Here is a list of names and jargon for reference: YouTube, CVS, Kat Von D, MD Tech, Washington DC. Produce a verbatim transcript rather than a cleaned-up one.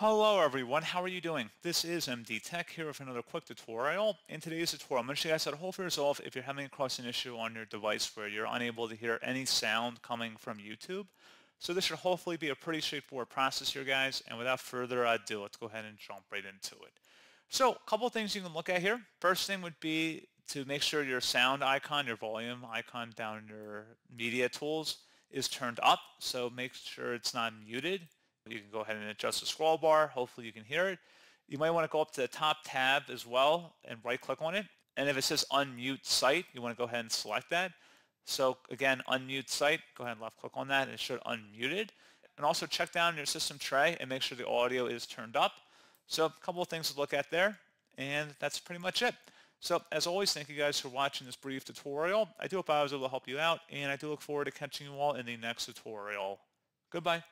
Hello everyone, how are you doing? This is M D Tech here with another quick tutorial. In today's tutorial, I'm going to show you guys how to hopefully resolve if you're having across an issue on your device where you're unable to hear any sound coming from YouTube. So this should hopefully be a pretty straightforward process here, guys, and without further ado, let's go ahead and jump right into it. So a couple of things you can look at here. First thing would be to make sure your sound icon, your volume icon down in your media tools is turned up, so make sure it's not muted. You can go ahead and adjust the scroll bar. Hopefully you can hear it. You might want to go up to the top tab as well and right click on it. And if it says unmute site, you want to go ahead and select that. So again, unmute site, go ahead and left click on that and it should unmute it. And also check down your system tray and make sure the audio is turned up. So a couple of things to look at there, and that's pretty much it. So as always, thank you guys for watching this brief tutorial. I do hope I was able to help you out, and I do look forward to catching you all in the next tutorial. Goodbye.